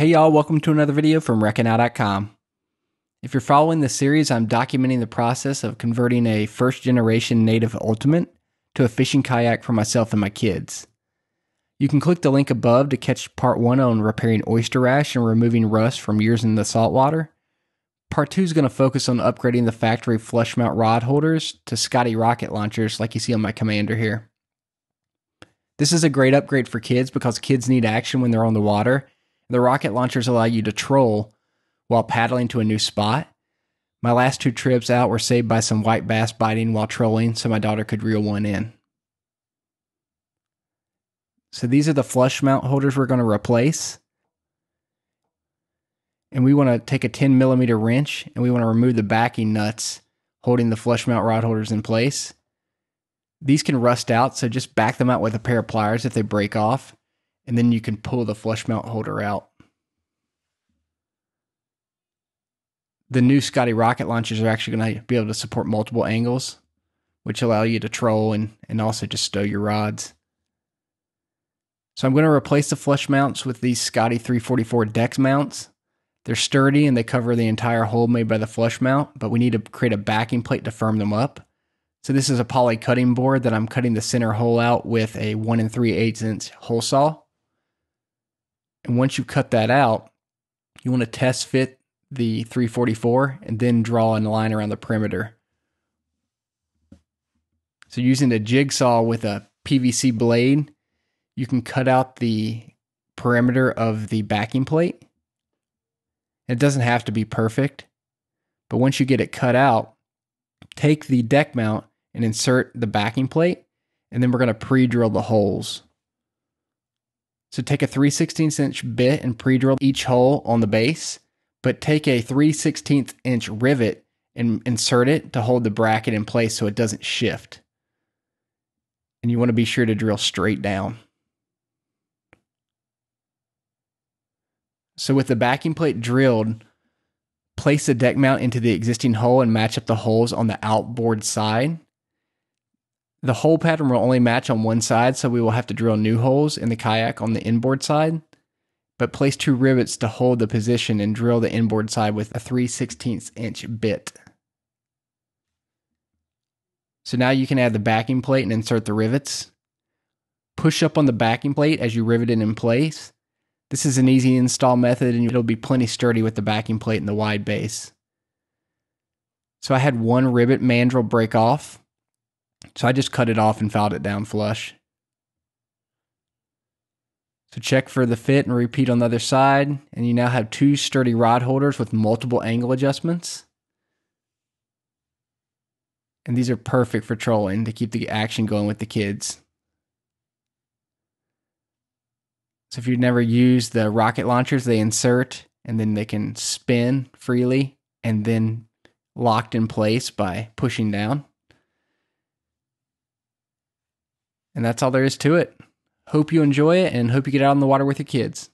Hey y'all, welcome to another video from ReckonOut.com. If you're following this series, I'm documenting the process of converting a first-generation Native Ultimate to a fishing kayak for myself and my kids. You can click the link above to catch Part 1 on repairing oyster rash and removing rust from years in the saltwater. Part 2 is going to focus on upgrading the factory flush mount rod holders to Scotty Rocket Launchers like you see on my Commander here. This is a great upgrade for kids because kids need action when they're on the water. The rocket launchers allow you to troll while paddling to a new spot. My last two trips out were saved by some white bass biting while trolling, so my daughter could reel one in. So these are the flush mount holders we're going to replace. And we want to take a 10mm wrench and we want to remove the backing nuts holding the flush mount rod holders in place. These can rust out, so just back them out with a pair of pliers if they break off. And then you can pull the flush mount holder out. The new Scotty Rocket Launchers are actually going to be able to support multiple angles, which allow you to troll and also just stow your rods. So I'm going to replace the flush mounts with these Scotty 344 Dex mounts. They're sturdy and they cover the entire hole made by the flush mount, but we need to create a backing plate to firm them up. So this is a poly cutting board that I'm cutting the center hole out with a 1 3/8" hole saw. And once you cut that out, you want to test fit the 344 and then draw a line around the perimeter. So using a jigsaw with a PVC blade, you can cut out the perimeter of the backing plate. It doesn't have to be perfect, but once you get it cut out, take the deck mount and insert the backing plate, and then we're going to pre-drill the holes. So take a 3/16" bit and pre-drill each hole on the base, but take a 3/16" rivet and insert it to hold the bracket in place so it doesn't shift. And you want to be sure to drill straight down. So with the backing plate drilled, place the deck mount into the existing hole and match up the holes on the outboard side. The hole pattern will only match on one side, so we will have to drill new holes in the kayak on the inboard side. But place two rivets to hold the position and drill the inboard side with a 3/16" bit. So now you can add the backing plate and insert the rivets. Push up on the backing plate as you rivet it in place. This is an easy install method and it'll be plenty sturdy with the backing plate and the wide base. So I had one rivet mandrel break off, so I just cut it off and filed it down flush. So check for the fit and repeat on the other side, and you now have two sturdy rod holders with multiple angle adjustments. And these are perfect for trolling to keep the action going with the kids. So if you've never used the rocket launchers, they insert and then they can spin freely and then locked in place by pushing down. And that's all there is to it. Hope you enjoy it and hope you get out on the water with your kids.